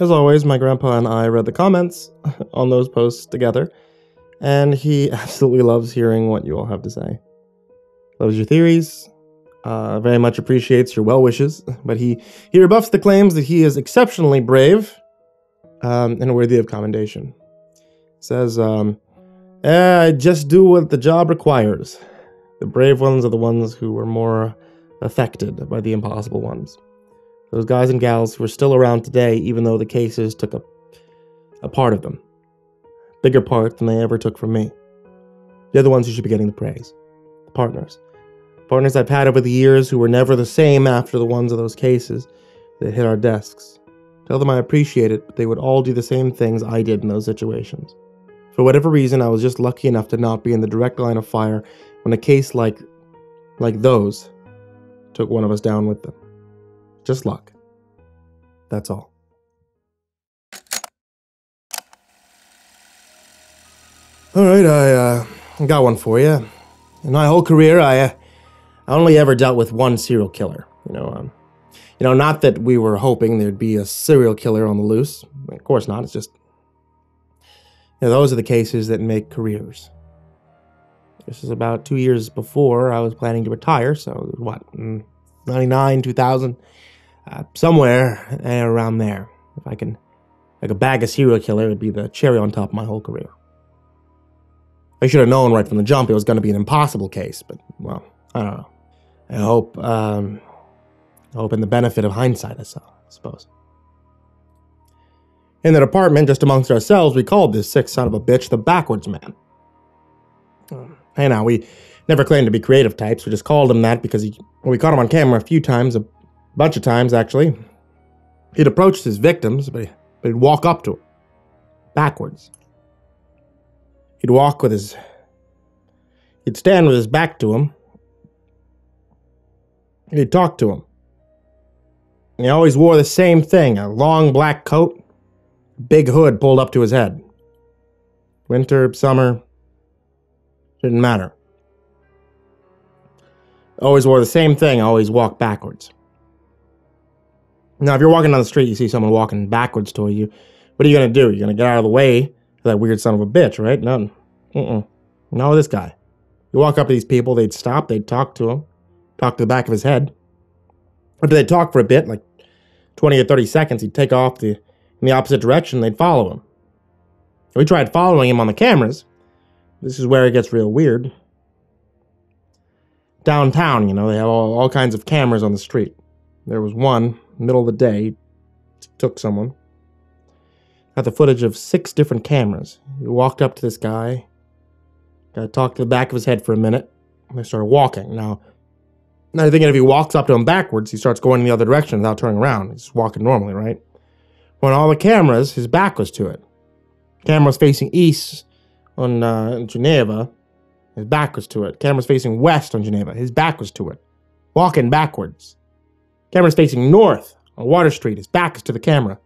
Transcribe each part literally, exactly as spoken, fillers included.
As always, my grandpa and I read the comments on those posts together, and he absolutely loves hearing what you all have to say. Loves your theories, uh, very much appreciates your well wishes, but he, he rebuffs the claims that he is exceptionally brave um, and worthy of commendation. Says, um, eh, I just do what the job requires. The brave ones are the ones who were more affected by the impossible ones. Those guys and gals who are still around today, even though the cases took a, a part of them. Bigger part than they ever took from me. They're the ones who should be getting the praise. The partners. Partners I've had over the years who were never the same after the ones of those cases that hit our desks. Tell them I appreciate it, but they would all do the same things I did in those situations. For whatever reason, I was just lucky enough to not be in the direct line of fire when a case like, like those took one of us down with them. Just luck. That's all. Alright, I uh, got one for you. In my whole career, I, uh, I only ever dealt with one serial killer. You know, um, you know, not that we were hoping there'd be a serial killer on the loose. Of course not, it's just... You know, those are the cases that make careers. This is about two years before I was planning to retire, so what, ninety-nine, two thousand? Uh, somewhere around there. If I can, like a bag of serial killer, it would be the cherry on top of my whole career. I should have known right from the jump it was going to be an impossible case, but, well, I don't know. I hope, um, I hope in the benefit of hindsight, I suppose. In the department, just amongst ourselves, we called this sick son of a bitch the backwards man. Hey now, we never claimed to be creative types, we just called him that because he, well, we caught him on camera a few times, a bunch of times, actually. He'd approached his victims, but, he, but he'd walk up to them, backwards. He'd walk with his... He'd stand with his back to him. He'd talk to him. And he always wore the same thing, a long black coat, big hood pulled up to his head. Winter, summer, didn't matter. Always wore the same thing, always walked backwards. Now, if you're walking down the street, you see someone walking backwards toward you, what are you going to do? You're going to get out of the way? That weird son of a bitch, right? No, mm-mm. No, this guy. You walk up to these people, they'd stop, they'd talk to him, talk to the back of his head. After they'd talk for a bit, like twenty or thirty seconds, he'd take off the, in the opposite direction, they'd follow him. We tried following him on the cameras. This is where it gets real weird. Downtown, you know, they have all, all kinds of cameras on the street. There was one, middle of the day, took someone. Got the footage of six different cameras. He walked up to this guy. Guy talked to the back of his head for a minute. And they started walking. Now, now you're thinking if he walks up to him backwards, he starts going in the other direction without turning around. He's walking normally, right? When all the cameras, his back was to it. Cameras facing east on uh, Geneva. His back was to it. Cameras facing west on Geneva. His back was to it. Walking backwards. Cameras facing north on Water Street. His back is to the camera.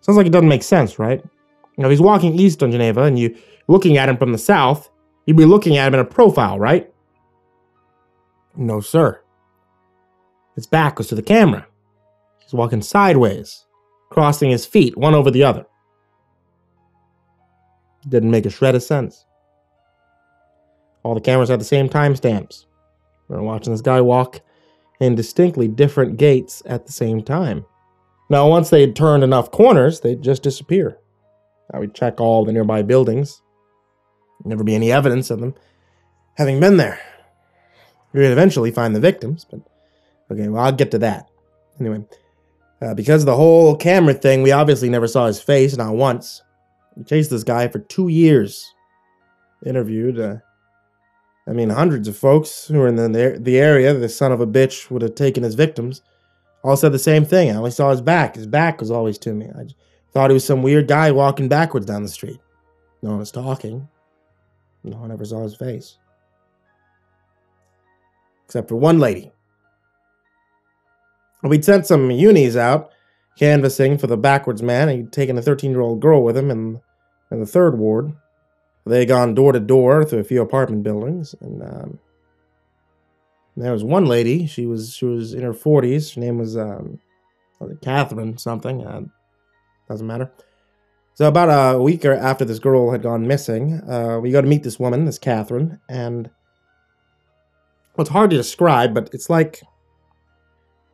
Sounds like it doesn't make sense, right? You know, if he's walking east on Geneva and you're looking at him from the south, you'd be looking at him in a profile, right? No, sir. His back was to the camera. He's walking sideways, crossing his feet, one over the other. Didn't make a shred of sense. All the cameras had the same timestamps. We were watching this guy walk in distinctly different gates at the same time. Now, once they had turned enough corners, they'd just disappear. I would check all the nearby buildings. There'd never be any evidence of them having been there. We would eventually find the victims, but okay, well, I'll get to that. Anyway, uh, because of the whole camera thing, we obviously never saw his face, not once. We chased this guy for two years. Interviewed, uh, I mean, hundreds of folks who were in the, the area. The son of a bitch would have taken his victims. All said the same thing. I only saw his back. His back was always to me. I thought he was some weird guy walking backwards down the street. No one was talking. No one ever saw his face. Except for one lady. We'd sent some unis out canvassing for the backwards man. He'd taken a thirteen-year-old girl with him in, in the third ward. They'd gone door to door through a few apartment buildings, and... Um, There was one lady, she was she was in her forties, her name was um, Catherine something, uh, doesn't matter. So about a week after this girl had gone missing, uh, we go to meet this woman, this Catherine, and well, it's hard to describe, but it's like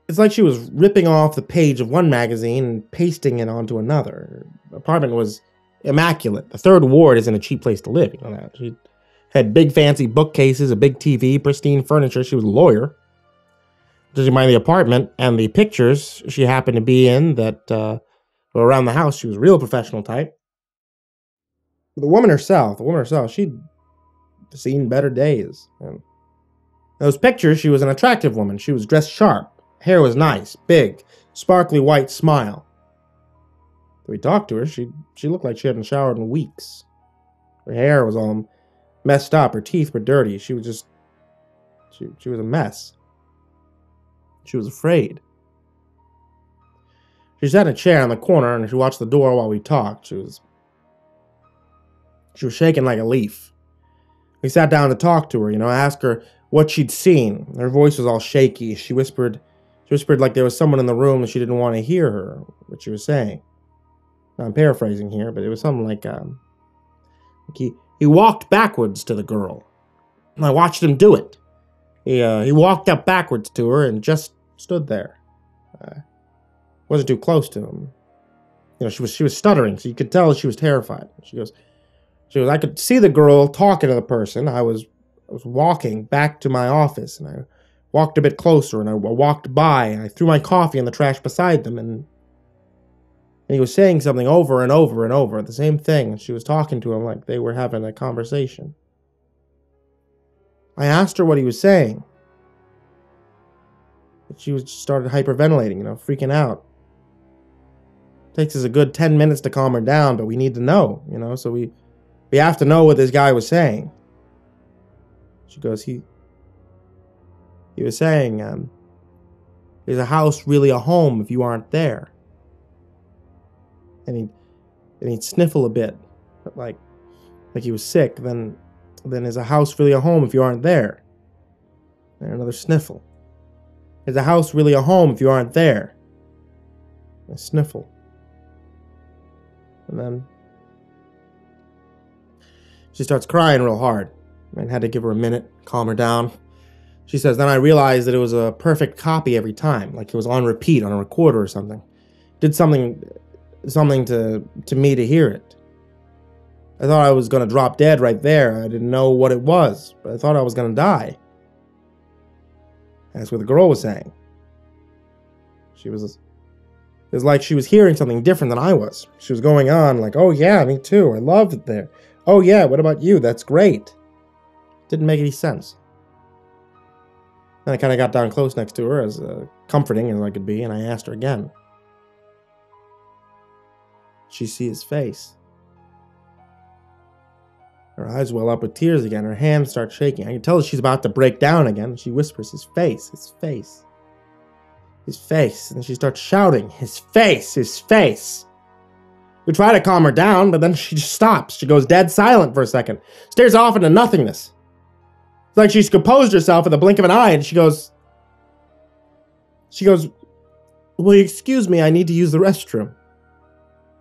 it's like she was ripping off the page of one magazine and pasting it onto another. Her apartment was immaculate. The Third Ward isn't a cheap place to live, you know that. She had big fancy bookcases, a big T V, pristine furniture. She was a lawyer. Just mind the apartment and the pictures she happened to be in that uh, were around the house. She was a real professional type. The woman herself, the woman herself, she'd seen better days. And those pictures, she was an attractive woman. She was dressed sharp. Hair was nice, big, sparkly white smile. When we talked to her, she she looked like she hadn't showered in weeks. Her hair was all messed up. Her teeth were dirty. She was just, she, she was a mess. She was afraid. She sat in a chair in the corner and she watched the door while we talked. She was, she was shaking like a leaf. We sat down to talk to her, you know, ask her what she'd seen. Her voice was all shaky. She whispered, she whispered like there was someone in the room and she didn't want to hear her, what she was saying. Now, I'm paraphrasing here, but it was something like, um, like he, he walked backwards to the girl. And I watched him do it. He, uh, he walked up backwards to her and just stood there. Uh, wasn't too close to him. You know, she was she was stuttering, so you could tell she was terrified. She goes, she goes, I could see the girl talking to the person. I was I was walking back to my office, and I walked a bit closer, and I walked by, and I threw my coffee in the trash beside them, and, and he was saying something over and over and over, the same thing. And she was talking to him like they were having a conversation. I asked her what he was saying. But she was, started hyperventilating, you know, freaking out. Takes us a good ten minutes to calm her down, but we need to know, you know, so we, we have to know what this guy was saying. She goes, he, he was saying, um, is a house really a home if you aren't there? And he'd, and he'd sniffle a bit, but like, like he was sick, then... Then is a house really a home if you aren't there? And another sniffle. Is a house really a home if you aren't there? And a sniffle. And then she starts crying real hard. I had to give her a minute, calm her down. She says, then I realized that it was a perfect copy every time, like it was on repeat on a recorder or something. Did something, something to to me to hear it. I thought I was going to drop dead right there. I didn't know what it was, but I thought I was going to die. That's what the girl was saying. She was... It was like she was hearing something different than I was. She was going on like, oh yeah, me too. I loved it there. Oh yeah, what about you? That's great. Didn't make any sense. Then I kind of got down close next to her, as uh, comforting as I could be, and I asked her again. She sees his face. Her eyes well up with tears again. Her hands start shaking. I can tell she's about to break down again. She whispers, his face, his face, his face. And she starts shouting, his face, his face. We try to calm her down, but then she just stops. She goes dead silent for a second. Stares off into nothingness. It's like she's composed herself in the blink of an eye, and she goes, she goes, will you excuse me? I need to use the restroom.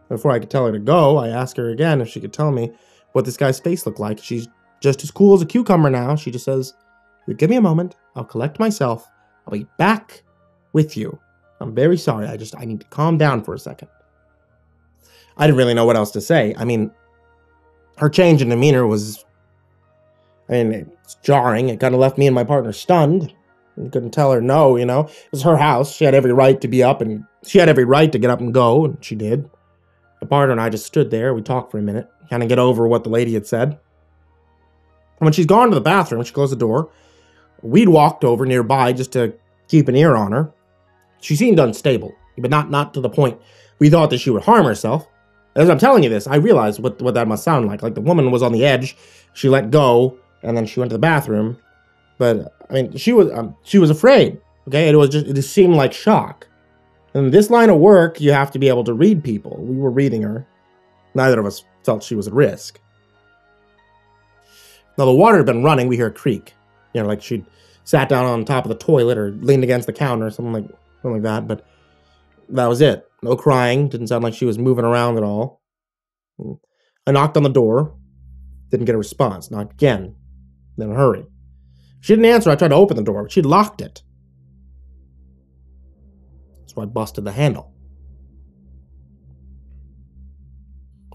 Before I could tell her to go, I asked her again if she could tell me what this guy's face looked like. She's just as cool as a cucumber now. She just says, give me a moment. I'll collect myself. I'll be back with you. I'm very sorry. I just, I need to calm down for a second. I didn't really know what else to say. I mean, her change in demeanor was, I mean, it's jarring. It kind of left me and my partner stunned. We couldn't tell her no, you know. It was her house. She had every right to be up, and she had every right to get up and go, and she did. The partner and I just stood there. We talked for a minute, kind of get over what the lady had said. And when she's gone to the bathroom, she closed the door. We'd walked over nearby just to keep an ear on her. She seemed unstable, but not not to the point we thought that she would harm herself. As I'm telling you this, I realized what, what that must sound like. Like the woman was on the edge, she let go, and then she went to the bathroom. But, I mean, she was um, she was afraid, okay? It was just, it just seemed like shock. In this line of work, you have to be able to read people. We were reading her. Neither of us felt she was at risk. Now, the water had been running. We hear a creak. You know, like she'd sat down on top of the toilet or leaned against the counter or something like, something like that. But that was it. No crying. Didn't sound like she was moving around at all. I knocked on the door. Didn't get a response. Knocked again. Then a hurry. She didn't answer. I tried to open the door, but she locked it. So I busted the handle.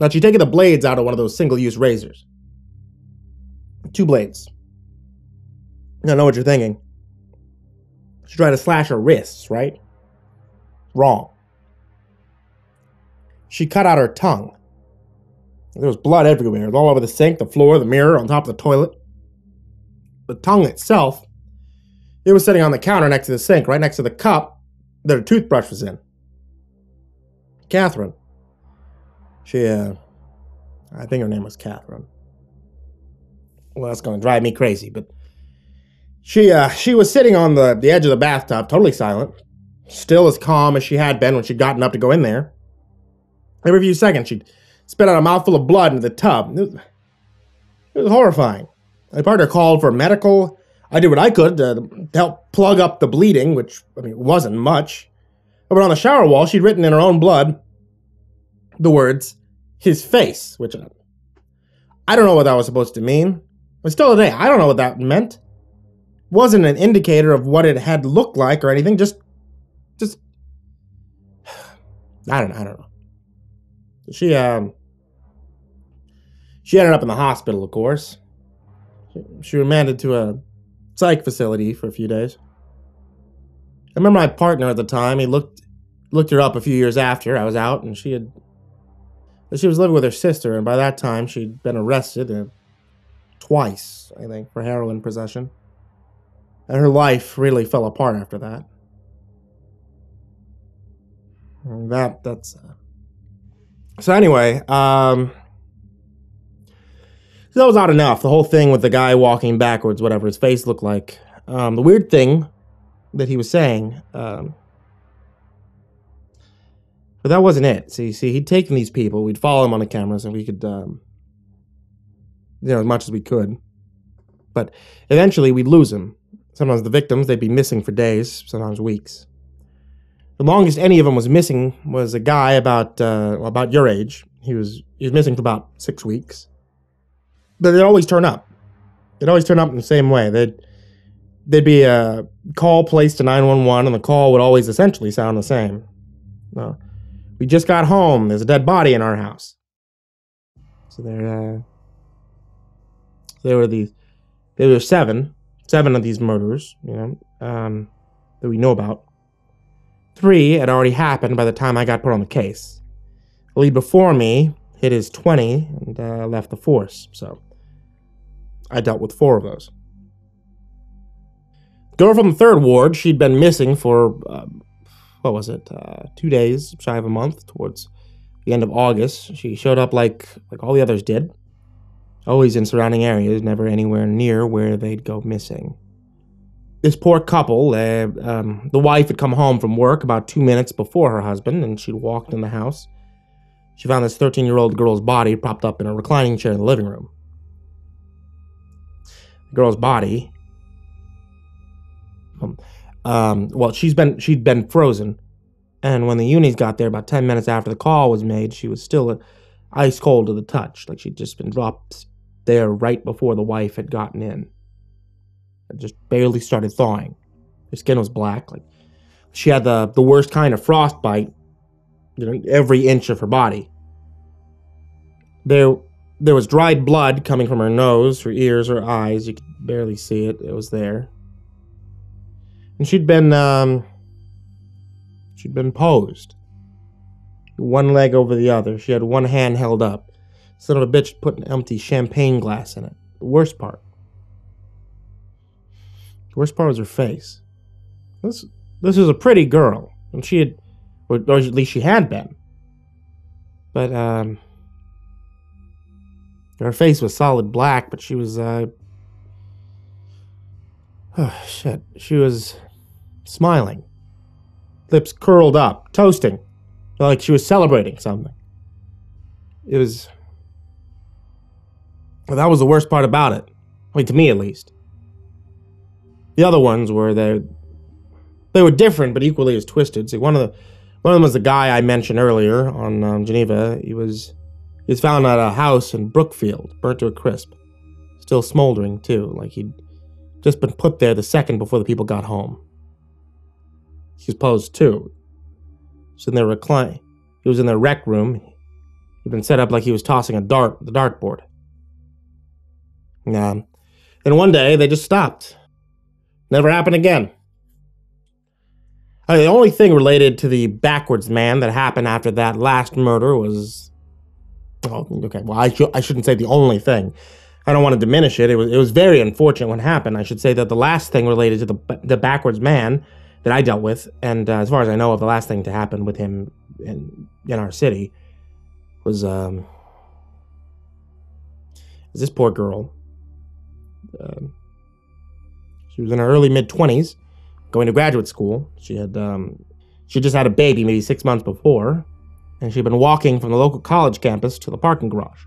Now, she'd taken the blades out of one of those single-use razors. Two blades. I know what you're thinking. She tried to slash her wrists, right? Wrong. She cut out her tongue. There was blood everywhere. It was all over the sink, the floor, the mirror, on top of the toilet. The tongue itself, it was sitting on the counter next to the sink, right next to the cup that her toothbrush was in. Catherine. She, uh, I think her name was Catherine. Well, that's going to drive me crazy, but she, uh, she was sitting on the, the edge of the bathtub, totally silent, still as calm as she had been when she'd gotten up to go in there. Every few seconds, she'd spit out a mouthful of blood into the tub. It was, it was horrifying. My partner called for medical. I did what I could to help plug up the bleeding, which, I mean, wasn't much. But on the shower wall, she'd written in her own blood the words, his face, which I don't know what that was supposed to mean. But still today, I don't know what that meant. Wasn't an indicator of what it had looked like or anything. Just, just, I don't know, I don't know. She, um, she ended up in the hospital, of course. She was remanded to a psych facility for a few days. I remember my partner at the time, he looked, looked her up a few years after I was out, and she had, she was living with her sister, and by that time, she'd been arrested uh, twice, I think, for heroin possession. And her life really fell apart after that. And that, that's... Uh, So anyway, um, that was odd enough. The whole thing with the guy walking backwards, whatever his face looked like. Um, the weird thing that he was saying, um, but that wasn't it. See, see, he'd taken these people. We'd follow him on the cameras, and we could, um, you know, as much as we could. But eventually, we'd lose him. Sometimes the victims, they'd be missing for days, sometimes weeks. The longest any of them was missing was a guy about uh, well, about your age. He was he was missing for about six weeks. But they'd always turn up. They'd always turn up in the same way. They'd there'd be a call placed to nine one one, and the call would always essentially sound the same. No, we just got home. There's a dead body in our house. So there, uh, there were these. There were seven, seven of these murders, you know, um, that we know about. Three had already happened by the time I got put on the case. The lead before me hit his twenty and uh, left the force, so I dealt with four of those. Girl from the third ward, she'd been missing for, uh, what was it, uh, two days, shy of a month, towards the end of August. She showed up like, like all the others did, always in surrounding areas, never anywhere near where they'd go missing. This poor couple, uh, um, the wife had come home from work about two minutes before her husband, and she walked in the house. She found this thirteen-year-old girl's body propped up in a reclining chair in the living room. The girl's body, um, um, well, she's been she'd been frozen, and when the unis got there about ten minutes after the call was made, she was still ice cold to the touch, like she'd just been dropped there right before the wife had gotten in. Just barely started thawing. Her skin was black. Like she had the, the worst kind of frostbite, you know, every inch of her body. There, there was dried blood coming from her nose, her ears, her eyes. You could barely see it. It was there. And she'd been, um, she'd been posed. One leg over the other. She had one hand held up. Son of a bitch put an empty champagne glass in it. The worst part. The worst part was her face. This this was a pretty girl, and she had, or, or at least she had been. But um, her face was solid black, but she was uh, oh shit, she was smiling, lips curled up, toasting, like she was celebrating something. It was. Well, that was the worst part about it. I mean, to me at least. The other ones were, they, they were different, but equally as twisted. See, one of the One of them was the guy I mentioned earlier on um, Geneva. He was, he was found at a house in Brookfield, burnt to a crisp. Still smoldering, too, like he'd just been put there the second before the people got home. He was posed, too. He was in their recline. He was in their rec room. He'd been set up like he was tossing a dart, the dartboard. Um, and one day, they just stopped. Never happened again. I mean, the only thing related to the backwards man that happened after that last murder was... Oh, okay, well, I, sh I shouldn't say the only thing. I don't want to diminish it. It was, it was very unfortunate what happened. I should say that the last thing related to the, the backwards man that I dealt with, and uh, as far as I know of, the last thing to happen with him in, in our city was... Um, is this poor girl. Uh, she was in her early mid twenties, going to graduate school. She had um, she just had a baby maybe six months before, and she'd been walking from the local college campus to the parking garage.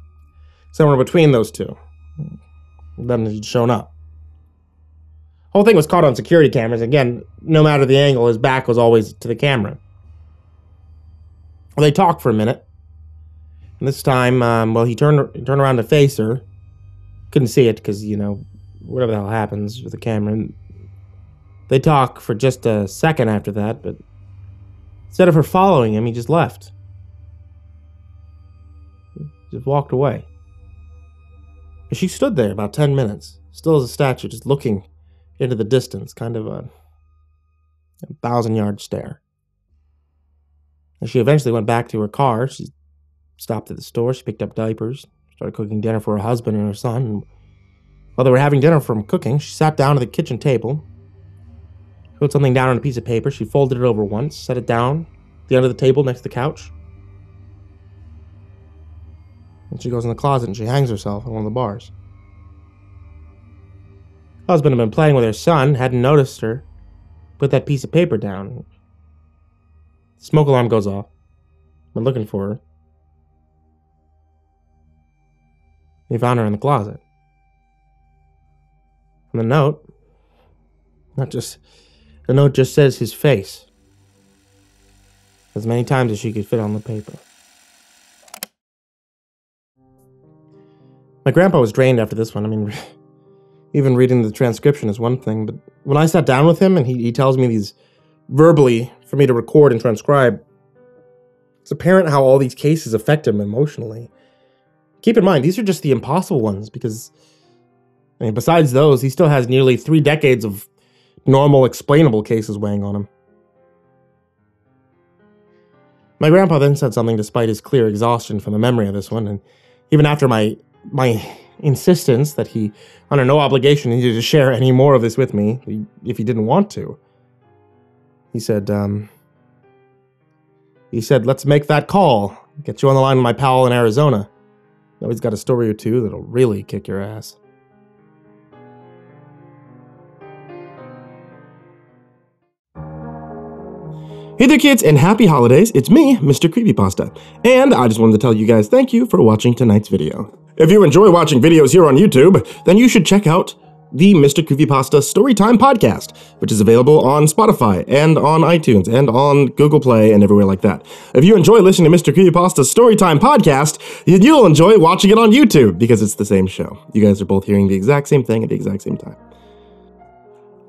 Somewhere between those two. Then she'd shown up. The whole thing was caught on security cameras. Again, no matter the angle, his back was always to the camera. Well, they talked for a minute. And this time, um, well, he turned, he turned around to face her. Couldn't see it because, you know, whatever the hell happens with the camera. And they talk for just a second after that, but instead of her following him, he just left. Just walked away. And she stood there about ten minutes, still as a statue, just looking into the distance, kind of a, a thousand-yard stare. And she eventually went back to her car. She stopped at the store. She picked up diapers, started cooking dinner for her husband and her son. And while they were having dinner from cooking, she sat down at the kitchen table, wrote something down on a piece of paper. She folded it over once, set it down at the end of the table next to the couch. And she goes in the closet and she hangs herself on one of the bars. Husband had been playing with her son, hadn't noticed her, put that piece of paper down. Smoke alarm goes off. Been looking for her. They found her in the closet. And the note, not just, the note just says his face, as many times as she could fit on the paper. My grandpa was drained after this one. I mean, even reading the transcription is one thing, but when I sat down with him and he, he tells me these verbally for me to record and transcribe, it's apparent how all these cases affect him emotionally. Keep in mind, these are just the impossible ones because, I mean, besides those, he still has nearly three decades of normal, explainable cases weighing on him. My grandpa then said something despite his clear exhaustion from the memory of this one, and even after my my insistence that he, under no obligation, needed to share any more of this with me, if he didn't want to, he said, um, he said, let's make that call. Get you on the line with my pal in Arizona. Now he's got a story or two that'll really kick your ass. Hey there, kids, and happy holidays. It's me, Mister Creepypasta, and I just wanted to tell you guys thank you for watching tonight's video. If you enjoy watching videos here on YouTube, then you should check out the Mister Creepypasta Storytime Podcast, which is available on Spotify and on iTunes and on Google Play and everywhere like that. If you enjoy listening to Mister Creepypasta's Storytime Podcast, you'll enjoy watching it on YouTube because it's the same show. You guys are both hearing the exact same thing at the exact same time.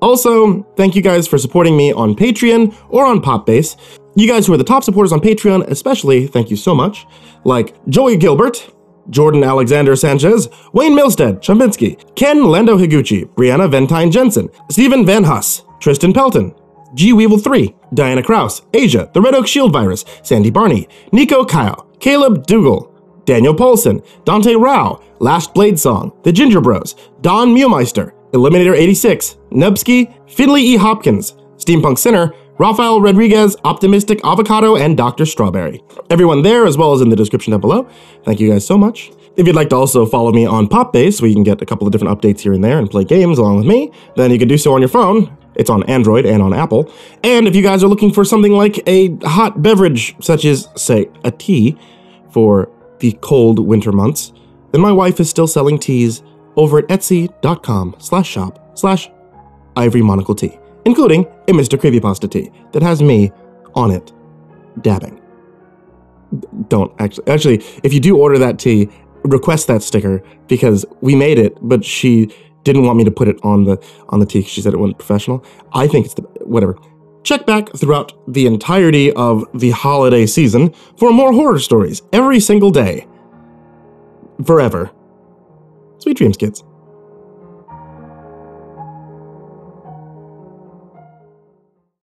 Also, thank you guys for supporting me on Patreon or on Popbase. You guys who are the top supporters on Patreon especially, thank you so much. Like Joey Gilbert, Jordan Alexander Sanchez, Wayne Milstead, Chambinski, Ken Lando Higuchi, Brianna Ventine Jensen, Stephen Van Huss, Tristan Pelton, G Weevil three, Diana Kraus, Asia, The Red Oak Shield Virus, Sandy Barney, Nico Kyle, Caleb Dougal, Daniel Paulson, Dante Rao, Last Blade Song, The Ginger Bros, Don Muemeister, Eliminator eighty-six, Nubsky, Finley E. Hopkins, Steampunk Sinner, Rafael Rodriguez, Optimistic Avocado, and Doctor Strawberry. Everyone there, as well as in the description down below. Thank you guys so much. If you'd like to also follow me on Popbase, where you can get a couple of different updates here and there and play games along with me, then you can do so on your phone. It's on Android and on Apple. And if you guys are looking for something like a hot beverage, such as, say, a tea for the cold winter months, then my wife is still selling teas over at etsy.com slash shop slash IvoryMonocleTea, including a Mister Creepypasta tea that has me on it. dabbing. Don't actually, actually, if you do order that tea, request that sticker, because we made it, but she didn't want me to put it on the on the tea because she said it wasn't professional. I think it's the, whatever. Check back throughout the entirety of the holiday season for more horror stories every single day. Forever. Sweet dreams, kids.